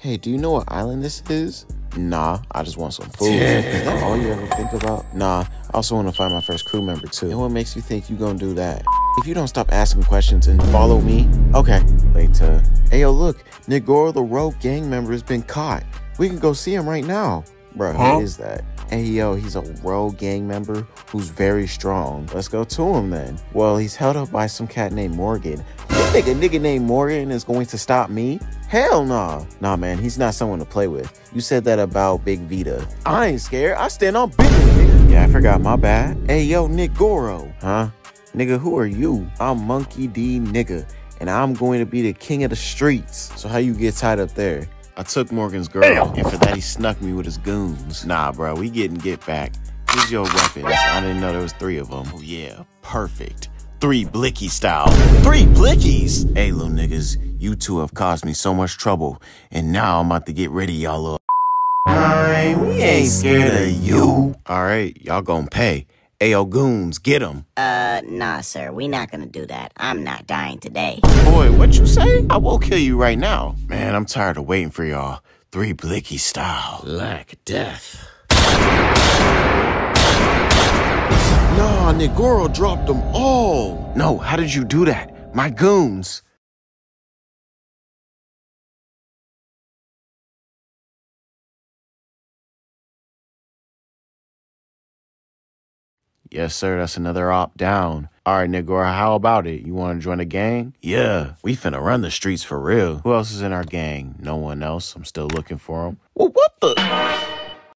hey, do you know what island this is? Nah, I just want some food. Is that all you ever think about? Nah, I also want to find my first crew member too. And what makes you think you gonna do that? If you don't stop asking questions and follow me. Okay, later. Hey, yo, look, Nagoro the rogue gang member has been caught. We can go see him right now. Bro, who is that? Hey, yo, he's a rogue gang member who's very strong. Let's go to him then. Well, he's held up by some cat named Morgan. You think a nigga named Morgan is going to stop me? Hell nah. Nah, man, he's not someone to play with. You said that about Big Vita. I ain't scared. I stand on big, nigga. Yeah, I forgot. My bad. Hey, yo, Nick Goro. Huh? Nigga, who are you? I'm Monkey D, nigga, and I'm going to be the king of the streets. So how you get tied up there? I took Morgan's girl, and for that he snuck me with his goons. Nah, bro, we getting get back. Here's your weapons. I didn't know there was 3 of them. Oh, yeah, perfect. 3 blicky style. 3 blickies? Hey, little niggas, you 2 have caused me so much trouble, and now I'm about to get rid of y'all little. Alright, we ain't scared of you. Alright, y'all gonna pay. Ayo, goons, get them. Nah, sir, we not gonna do that. I'm not dying today. Boy, what you say? I will kill you right now. Man, I'm tired of waiting for y'all. 3 blicky style. Like death. Nah, Nagoro dropped them all. No, how did you do that? My goons. Yes, sir, that's another op down. All right, Nagora, how about it? You want to join the gang? Yeah, we finna run the streets for real. Who else is in our gang? No one else. I'm still looking for him. Well, what the...